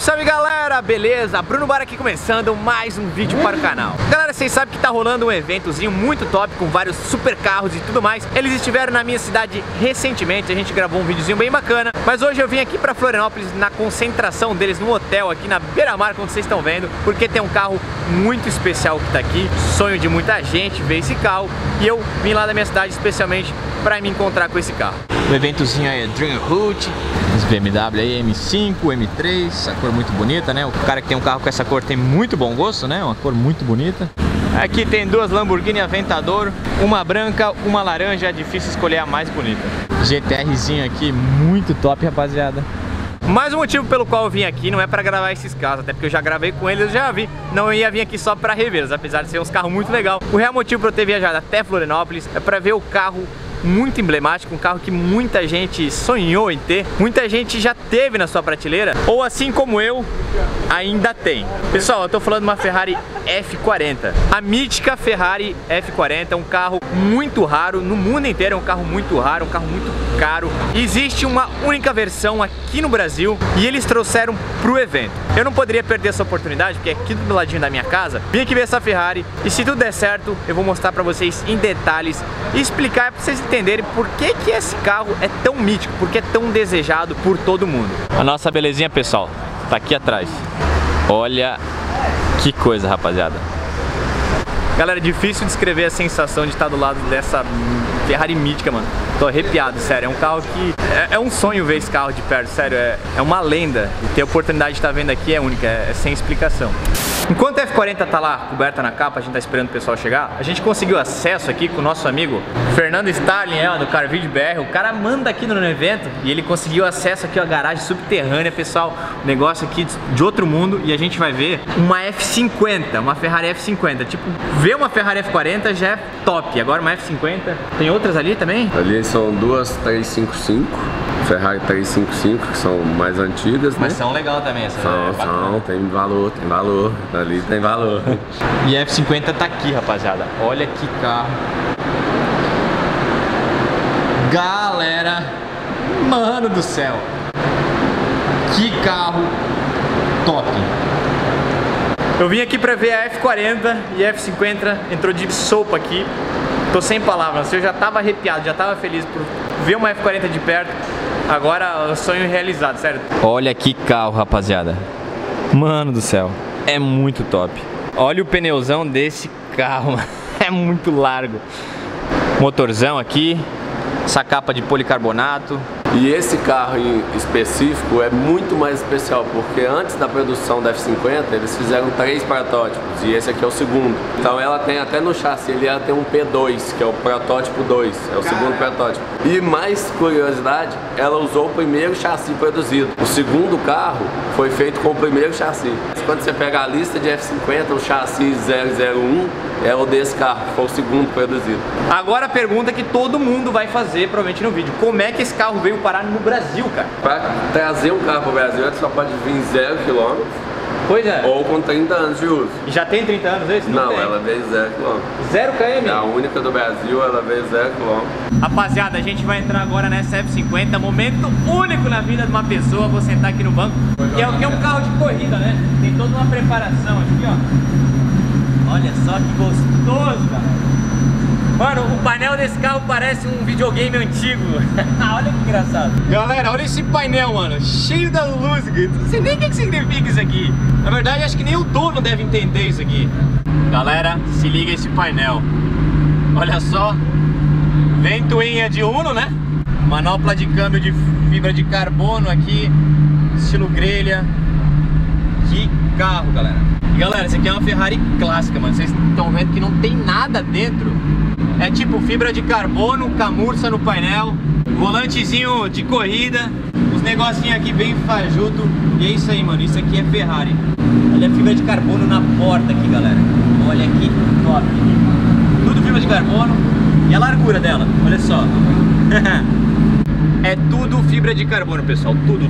Salve, salve galera, beleza? Bruno Bär aqui começando mais um vídeo para o canal. Galera, vocês sabem que tá rolando um eventozinho muito top com vários super carros e tudo mais. Eles estiveram na minha cidade recentemente, a gente gravou um videozinho bem bacana. Mas hoje eu vim aqui para Florianópolis na concentração deles, no hotel aqui na beira-mar, como vocês estão vendo, porque tem um carro muito especial que tá aqui. Sonho de muita gente ver esse carro e eu vim lá da minha cidade especialmente para me encontrar com esse carro. O eventozinho aí é Dream Route, os BMW aí, M5, M3, essa cor muito bonita, né? O cara que tem um carro com essa cor tem muito bom gosto, né? Uma cor muito bonita. Aqui tem duas Lamborghini Aventador, uma branca, uma laranja, é difícil escolher a mais bonita. GTRzinho aqui, muito top, rapaziada. Mas o motivo pelo qual eu vim aqui não é pra gravar esses carros, até porque eu já gravei com eles, eu já vi. Não ia vir aqui só pra revê-los, apesar de ser uns carros muito legais. O real motivo pra eu ter viajado até Florianópolis é pra ver o carro muito emblemático, um carro que muita gente sonhou em ter, muita gente já teve na sua prateleira, ou assim como eu, ainda tem. Pessoal, eu tô falando de uma Ferrari F40, a mítica Ferrari F40, é um carro muito raro, no mundo inteiro é um carro muito raro, um carro muito caro. Existe uma única versão aqui no Brasil e eles trouxeram pro evento. Eu não poderia perder essa oportunidade, porque é aqui do ladinho da minha casa. Vim aqui ver essa Ferrari e se tudo der certo, eu vou mostrar pra vocês em detalhes e explicar pra vocês entenderem por que que esse carro é tão mítico, porque é tão desejado por todo mundo. A nossa belezinha, pessoal, tá aqui atrás. Olha que coisa, rapaziada. Galera, difícil descrever a sensação de estar do lado dessa Ferrari mítica, mano. Tô arrepiado, sério. É um carro que... é um sonho ver esse carro de perto, sério. É uma lenda. E ter a oportunidade de estar vendo aqui é única, é sem explicação. Enquanto a F40 tá lá coberta na capa, a gente tá esperando o pessoal chegar, a gente conseguiu acesso aqui com o nosso amigo Fernando Starlin, do CarVideoBR. O cara manda aqui no evento e ele conseguiu acesso aqui à garagem subterrânea, pessoal. Negócio aqui de outro mundo e a gente vai ver uma F50, uma Ferrari F50. Tipo, ver uma Ferrari F40 já é top. Agora uma F50. Tem outras ali também? Ali são duas 355. Ferrari 355, que são mais antigas, né? Mas são legal também essas. São, tem valor, ali tem valor. E a F50 tá aqui, rapaziada, olha que carro. Galera, mano do céu, que carro top. Eu vim aqui pra ver a F40 e a F50 entrou de sopa aqui. Tô sem palavras, eu já tava arrepiado, já tava feliz por ver uma F40 de perto. Agora, sonho realizado, sério. Olha que carro, rapaziada. Mano do céu, é muito top. Olha o pneuzão desse carro, mano. É muito largo. Motorzão aqui, essa capa de policarbonato. E esse carro em específico é muito mais especial, porque antes da produção da F50, eles fizeram 3 protótipos, e esse aqui é o segundo. Então ela tem até no chassi, ela tem um P2, que é o protótipo 2, é o segundo protótipo. E mais curiosidade, ela usou o primeiro chassi produzido. O segundo carro foi feito com o primeiro chassi. Quando você pega a lista de F50, o chassi 001 é o desse carro, foi o segundo produzido. Agora a pergunta que todo mundo vai fazer, provavelmente no vídeo, como é que esse carro veio parar no Brasil, cara? Pra trazer um carro pro Brasil, ele só pode vir 0 km. Pois é. Ou com 30 anos de uso. E já tem 30 anos esse? Não, ela veio 0 km. 0 km? A única do Brasil, ela veio 0 km. Rapaziada, a gente vai entrar agora nessa F50, momento único na vida de uma pessoa. Vou sentar aqui no banco. E é um carro de corrida, né? Tem toda uma preparação aqui, ó. Olha só que gostoso, cara. Mano, o painel desse carro parece um videogame antigo. Olha que engraçado. Galera, olha esse painel, mano. Cheio das luzes. Não sei nem o que significa isso aqui. Na verdade, acho que nem o dono deve entender isso aqui. Galera, se liga esse painel. Olha só. Ventoinha de Uno, né? Manopla de câmbio de fibra de carbono aqui. Estilo grelha. Que carro, galera. Galera, isso aqui é uma Ferrari clássica, mano. Vocês estão vendo que não tem nada dentro. É tipo fibra de carbono, camurça no painel, volantezinho de corrida, os negocinhos aqui bem fajuto. E é isso aí, mano. Isso aqui é Ferrari. Olha a fibra de carbono na porta aqui, galera. Olha que top. Tudo fibra de carbono. E a largura dela, olha só. É tudo fibra de carbono, pessoal. Tudo.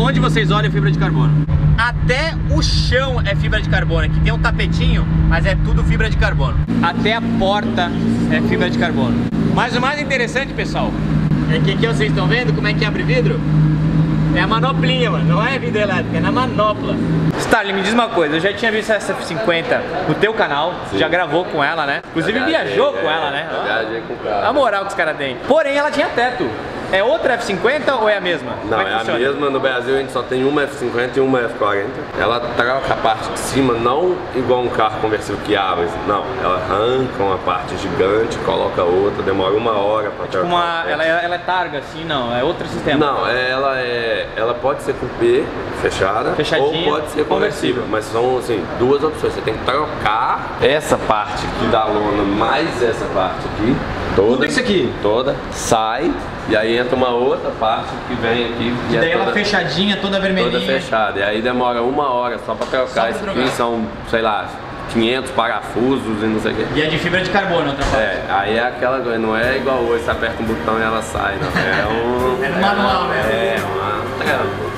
Onde vocês olham é fibra de carbono. Até o chão é fibra de carbono. Aqui tem um tapetinho, mas é tudo fibra de carbono. Até a porta é fibra de carbono. Mas o mais interessante, pessoal, é que aqui vocês estão vendo como é que abre vidro? É a manoplinha, mano, não é vida elétrica, é na manopla. Starlin, me diz uma coisa, eu já tinha visto essa F50 no teu canal, sim, já gravou com ela, né? Inclusive viajou com ela, né? Viajei com o carro. A moral que os caras têm. Porém, ela tinha teto. É outra F50 ou é a mesma? Não, é a mesma. No Brasil a gente só tem uma F50 e uma F40. Ela troca a parte de cima, não igual um carro conversível que abre. Não, ela arranca uma parte gigante, coloca outra, demora uma hora pra trocar. Ela é targa assim, não? É outro sistema? Não, ela pode ser coupé, fechada, ou pode ser conversível. Mas são assim, duas opções. Você tem que trocar essa parte aqui da lona, mais essa parte aqui. Toda, tudo isso aqui? Toda, sai. E aí entra uma outra parte que vem aqui. E daí ela fechadinha, toda vermelhinha. Toda fechada. E aí demora uma hora só pra trocar. Isso aqui são, sei lá, 500 parafusos e não sei o quê. E é de fibra de carbono, outra parte. É, aí é aquela coisa, não é igual hoje, você aperta um botão e ela sai, não. É um... é manual, né? É, uma trampa.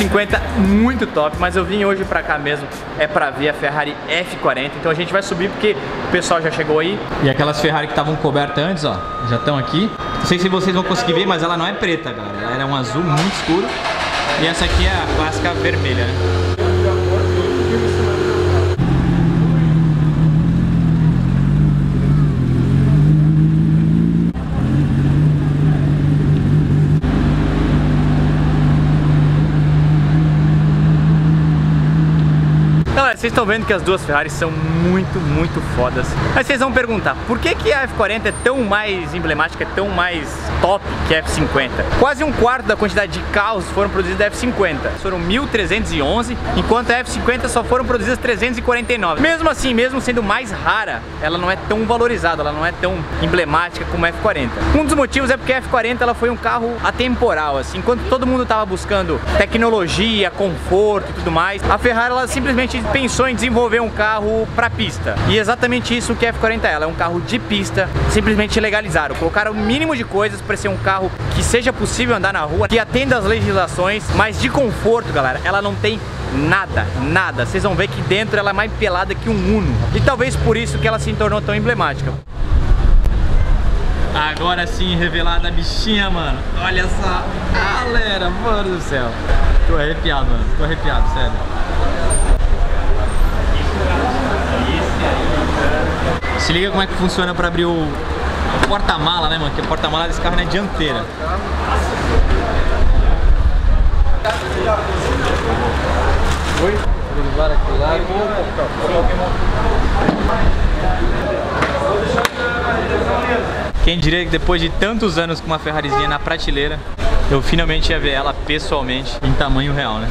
F50 muito top, mas eu vim hoje pra cá mesmo é pra ver a Ferrari F40, então a gente vai subir porque o pessoal já chegou aí. E aquelas Ferrari que estavam cobertas antes, ó, já estão aqui. Não sei se vocês vão conseguir ver, mas ela não é preta, galera. Ela é um azul muito escuro e essa aqui é a clássica vermelha, né? Vocês estão vendo que as duas Ferraris são muito fodas. Mas vocês vão perguntar, por que que a F40 é tão mais emblemática, é tão mais top que a F50? Quase um quarto da quantidade de carros foram produzidos da F50. Foram 1.311, enquanto a F50 só foram produzidas 349. Mesmo assim, mesmo sendo mais rara, ela não é tão valorizada, ela não é tão emblemática como a F40. Um dos motivos é porque a F40 ela foi um carro atemporal, assim. Enquanto todo mundo estava buscando tecnologia, conforto e tudo mais, a Ferrari ela simplesmente pensou em desenvolver um carro pra pista. E é exatamente isso que a F40 é um carro de pista, simplesmente legalizaram. Colocaram o mínimo de coisas pra ser um carro que seja possível andar na rua, que atenda às legislações, mas de conforto, galera, ela não tem nada, nada. Vocês vão ver que dentro ela é mais pelada que um Uno. E talvez por isso que ela se tornou tão emblemática. Agora sim, revelada a bichinha, mano. Olha só, galera, mano do céu. Tô arrepiado, mano. Tô arrepiado, sério. Se liga como é que funciona para abrir o porta-mala, né, mano? Porque o porta-mala desse carro não é dianteira. Oi? Quem diria que depois de tantos anos com uma Ferrarizinha na prateleira, eu finalmente ia ver ela pessoalmente em tamanho real, né?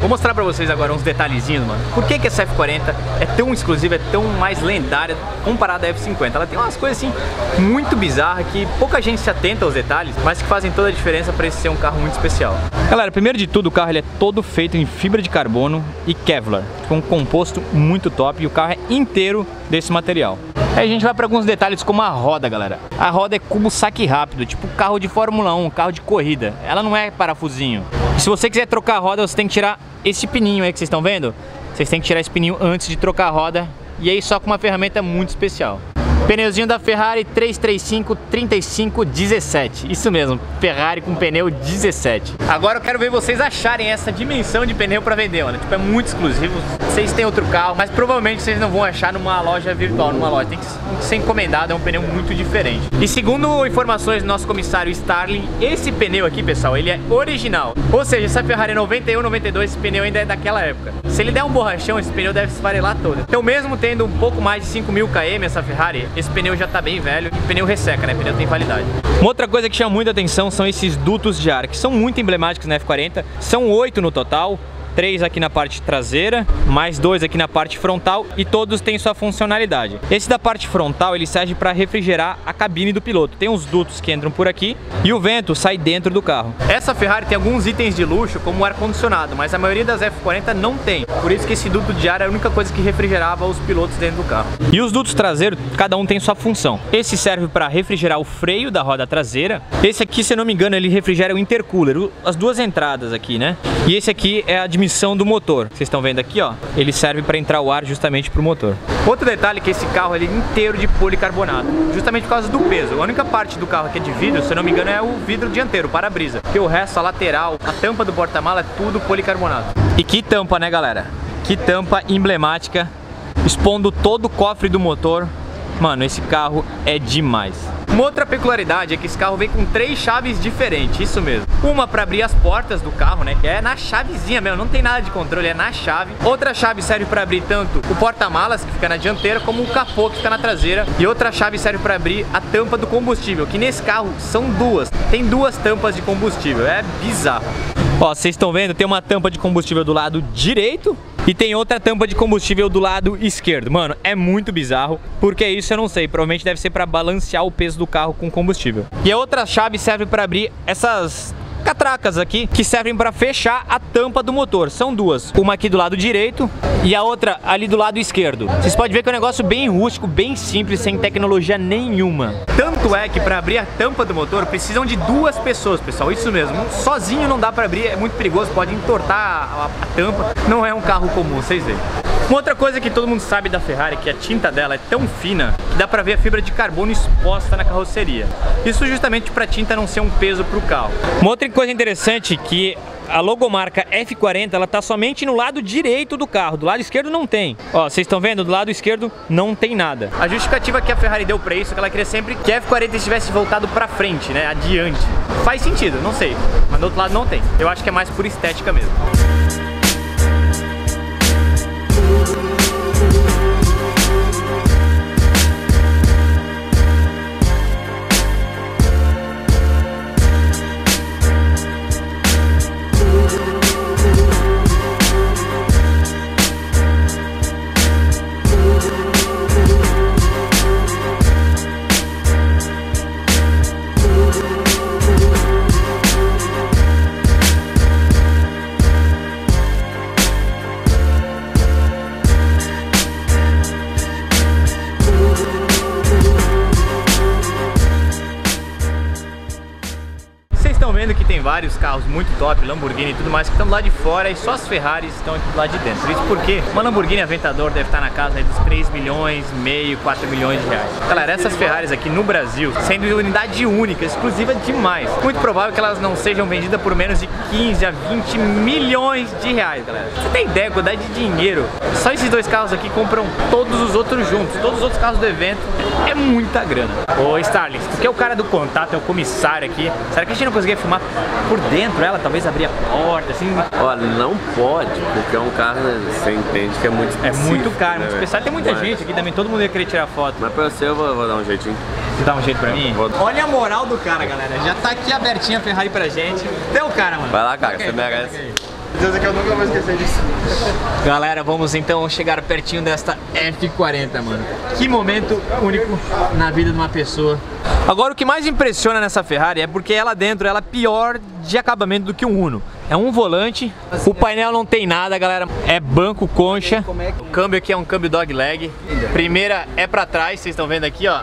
Vou mostrar pra vocês agora uns detalhezinhos, mano. Por que que essa F40 é tão exclusiva, é tão mais lendária comparada à F50? Ela tem umas coisas assim muito bizarras que pouca gente se atenta aos detalhes, mas que fazem toda a diferença pra esse ser um carro muito especial. Galera, primeiro de tudo, o carro ele é todo feito em fibra de carbono e Kevlar, com um composto muito top, e o carro é inteiro desse material. Aí a gente vai para alguns detalhes como a roda, galera. A roda é cubo saque rápido, tipo carro de Fórmula 1, carro de corrida. Ela não é parafusinho. E se você quiser trocar a roda, você tem que tirar esse pininho aí que vocês estão vendo. Vocês têm que tirar esse pininho antes de trocar a roda. E aí só com uma ferramenta muito especial. Pneuzinho da Ferrari 355/35/17. Isso mesmo, Ferrari com pneu 17. Agora eu quero ver vocês acharem essa dimensão de pneu pra vender, olha. Tipo, é muito exclusivo. Vocês têm outro carro, mas provavelmente vocês não vão achar numa loja virtual, numa loja. Tem que ser encomendado, é um pneu muito diferente. E segundo informações do nosso comissário Starlin, esse pneu aqui, pessoal, ele é original. Ou seja, essa Ferrari 91, 92, esse pneu ainda é daquela época. Se ele der um borrachão, esse pneu deve se esfarelar todo. Então mesmo tendo um pouco mais de 5.000 km essa Ferrari, esse pneu já tá bem velho e pneu resseca, né? Pneu tem validade. Uma outra coisa que chama muita atenção são esses dutos de ar, que são muito emblemáticos na F40. São 8 no total. 3 aqui na parte traseira, mais 2 aqui na parte frontal, e todos têm sua funcionalidade. Esse da parte frontal, ele serve para refrigerar a cabine do piloto. Tem uns dutos que entram por aqui e o vento sai dentro do carro. Essa Ferrari tem alguns itens de luxo, como o ar-condicionado, mas a maioria das F40 não tem. Por isso que esse duto de ar é a única coisa que refrigerava os pilotos dentro do carro. E os dutos traseiros, cada um tem sua função. Esse serve para refrigerar o freio da roda traseira. Esse aqui, se eu não me engano, ele refrigera o intercooler, as duas entradas aqui, né? E esse aqui é a admissão do motor. Vocês estão vendo aqui, ó, ele serve para entrar o ar justamente para o motor. Outro detalhe é que esse carro ele é inteiro de policarbonato, justamente por causa do peso. A única parte do carro que é de vidro, se eu não me engano, é o vidro dianteiro, o para-brisa. Porque o resto, a lateral, a tampa do porta-mala, é tudo policarbonato. E que tampa, né, galera? Que tampa emblemática, expondo todo o cofre do motor. Mano, esse carro é demais. Uma outra peculiaridade é que esse carro vem com 3 chaves diferentes, isso mesmo. Uma para abrir as portas do carro, né, que é na chavezinha mesmo, não tem nada de controle, é na chave. Outra chave serve para abrir tanto o porta-malas, que fica na dianteira, como o capô, que fica na traseira. E outra chave serve para abrir a tampa do combustível, que nesse carro são duas. Tem duas tampas de combustível, é bizarro. Ó, vocês estão vendo, tem uma tampa de combustível do lado direito e tem outra tampa de combustível do lado esquerdo. Mano, é muito bizarro. Porque isso eu não sei, provavelmente deve ser para balancear o peso do carro com combustível. E a outra chave serve para abrir essas catracas aqui, que servem para fechar a tampa do motor. São duas, uma aqui do lado direito e a outra ali do lado esquerdo. Vocês podem ver que é um negócio bem rústico, bem simples, sem tecnologia nenhuma. Tanto é que para abrir a tampa do motor precisam de 2 pessoas, pessoal, isso mesmo. Sozinho não dá para abrir, é muito perigoso, pode entortar a tampa. Não é um carro comum, vocês veem. Uma outra coisa que todo mundo sabe da Ferrari é que a tinta dela é tão fina que dá pra ver a fibra de carbono exposta na carroceria. Isso justamente pra tinta não ser um peso pro carro. Uma outra coisa interessante que a logomarca F40, ela tá somente no lado direito do carro, do lado esquerdo não tem. Ó, vocês estão vendo? Do lado esquerdo não tem nada. A justificativa que a Ferrari deu pra isso é que ela queria sempre que a F40 estivesse voltado pra frente, né? Adiante. Faz sentido, não sei. Mas do outro lado não tem. Eu acho que é mais por estética mesmo. Vários carros muito top, Lamborghini e tudo mais, que estão do lado de fora, e só as Ferraris estão aqui do lado de dentro. Isso porque uma Lamborghini Aventador deve estar na casa dos 3,5 milhões, 4 milhões de reais. Galera, essas Ferraris aqui no Brasil, sendo unidade única, exclusiva demais, muito provável que elas não sejam vendidas por menos de 15 a 20 milhões de reais, galera. Você tem ideia, quantidade de dinheiro? Só esses 2 carros aqui compram todos os outros juntos, todos os outros carros do evento. É muita grana. Ô, Starlin, tu que é o cara do contato, é o comissário aqui, será que a gente não conseguia filmar por dentro ela, talvez abrir a porta, assim? Olha, não pode, porque é um carro, né, você entende que é muito específico. É muito caro, né, muito especial. Tem muita gente aqui também, todo mundo ia querer tirar foto. Mas pra você eu vou dar um jeitinho. Você dá um jeito pra mim? Vou... Olha a moral do cara, galera. Já tá aqui abertinha a Ferrari pra gente. Tem o cara, mano. Vai lá, cara, okay, você merece. Okay. Deus é que eu nunca vou esquecer disso. Galera, vamos então chegar pertinho desta F40, mano. Que momento único na vida de uma pessoa. Agora, o que mais impressiona nessa Ferrari é porque ela dentro, ela é pior de acabamento do que um Uno. É um volante, o painel não tem nada, galera, é banco concha. O câmbio aqui é um câmbio dog leg. Primeira é pra trás, vocês estão vendo aqui, ó.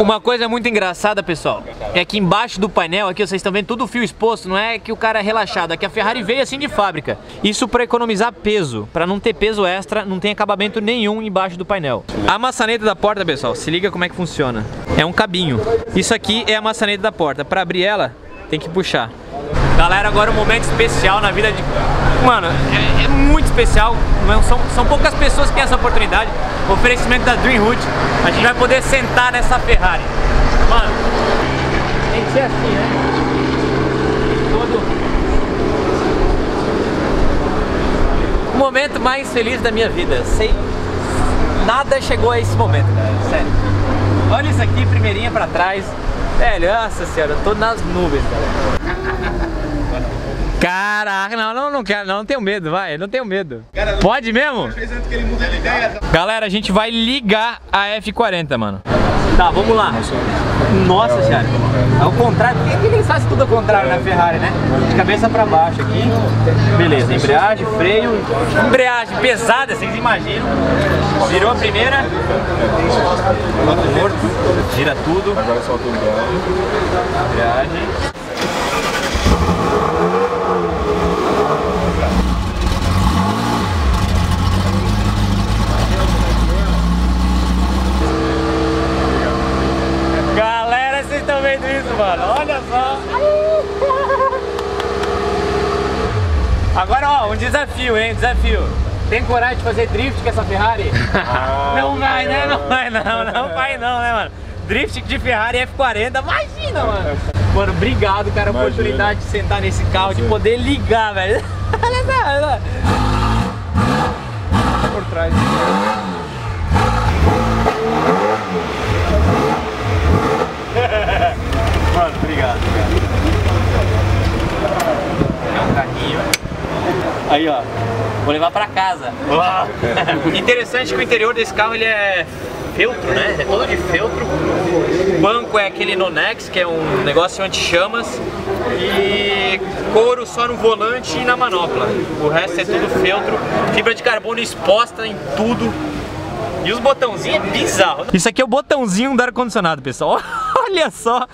Uma coisa muito engraçada, pessoal, é que embaixo do painel aqui, vocês estão vendo tudo o fio exposto, não é que o cara é relaxado, é que a Ferrari veio assim de fábrica. Isso pra economizar peso, pra não ter peso extra, não tem acabamento nenhum embaixo do painel. A maçaneta da porta, pessoal, se liga como é que funciona. É um cabinho. Isso aqui é a maçaneta da porta, pra abrir ela tem que puxar. Galera, agora um momento especial na vida de... Mano, é muito especial, são poucas pessoas que têm essa oportunidade. O oferecimento da Dream Route, a gente vai poder sentar nessa Ferrari. Mano, tem que ser assim, né? O momento mais feliz da minha vida, sem... Nada chegou a esse momento, galera, sério. Olha isso aqui, primeirinha pra trás. Velho, nossa senhora, eu tô nas nuvens, galera. Caraca, não quero, não tenho medo, vai, não tenho medo. Cara, pode mesmo? Galera, a gente vai ligar a F40, mano. Tá, vamos lá. Nossa, cara, ao contrário, por que eles fazem tudo ao contrário na Ferrari, né? De cabeça pra baixo aqui, beleza, embreagem, freio, embreagem pesada, vocês imaginam. Virou a primeira, morto, gira tudo, agora solta o embreagem. Estão vendo isso, mano? Olha só! Agora, ó, um desafio, hein? Desafio. Tem coragem de fazer drift com essa Ferrari? Não vai, né? Não vai, não vai, não, né, mano? Drift de Ferrari F40, imagina, mano! Mano, obrigado, cara, pela oportunidade de sentar nesse carro, de poder ligar, velho. Olha só, olha só. Por trás. Mano, obrigado, cara. É um carrinho. Aí, ó. Vou levar pra casa. Interessante que o interior desse carro, ele é feltro, né? É todo de feltro. O banco é aquele Nonex, que é um negócio anti-chamas. E couro só no volante e na manopla. O resto é tudo feltro. Fibra de carbono exposta em tudo. E os botãozinhos é bizarro. Isso aqui é o botãozinho do ar-condicionado, pessoal. Olha só,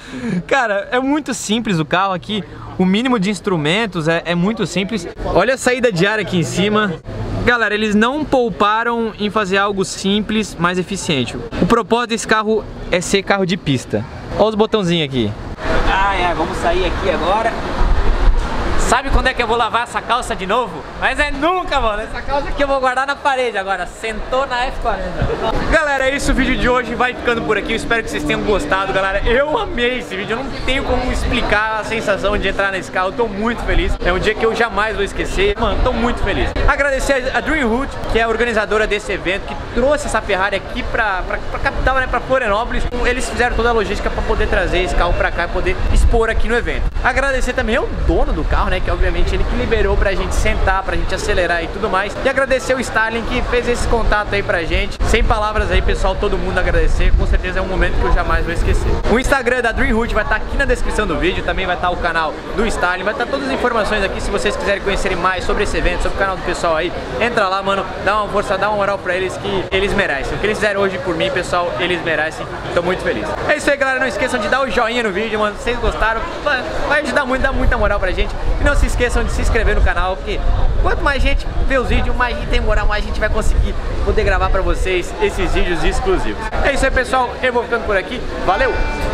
cara, é muito simples o carro aqui, o mínimo de instrumentos é muito simples. Olha a saída de ar aqui em cima. Galera, eles não pouparam em fazer algo simples, mas eficiente. O propósito desse carro é ser carro de pista. Olha os botãozinhos aqui. Ah, é, vamos sair aqui agora. Sabe quando é que eu vou lavar essa calça de novo? Mas é nunca, mano. Essa calça aqui eu vou guardar na parede agora. Sentou na F40. Galera, é isso. O vídeo de hoje vai ficando por aqui. Eu espero que vocês tenham gostado, galera. Eu amei esse vídeo. Eu não tenho como explicar a sensação de entrar nesse carro. Eu tô muito feliz. É um dia que eu jamais vou esquecer. Mano, tô muito feliz. Agradecer a Dream Route, que é a organizadora desse evento, que trouxe essa Ferrari aqui pra capital, né? Pra Florianópolis. Eles fizeram toda a logística pra poder trazer esse carro pra cá e poder expor aqui no evento. Agradecer também ao dono do carro, né? Que obviamente ele que liberou pra gente sentar, pra gente acelerar e tudo mais. E agradecer o Starlin que fez esse contato aí pra gente. Sem palavras aí, pessoal, todo mundo agradecer. Com certeza é um momento que eu jamais vou esquecer. O Instagram da Dream Route vai estar aqui na descrição do vídeo. Também vai estar o canal do Starlin. Vai estar todas as informações aqui. Se vocês quiserem conhecerem mais sobre esse evento, sobre o canal do pessoal aí, entra lá, mano. Dá uma força, dá uma moral pra eles, que eles merecem. O que eles fizeram hoje por mim, pessoal, eles merecem. Tô muito feliz. É isso aí, galera. Não esqueçam de dar o joinha no vídeo, mano. Se vocês gostaram, vai ajudar muito, dá muita moral pra gente. E não se esqueçam de se inscrever no canal, porque quanto mais gente vê os vídeos, mais gente tem moral, mais gente vai conseguir poder gravar pra vocês esses vídeos exclusivos. É isso aí, pessoal. Eu vou ficando por aqui. Valeu!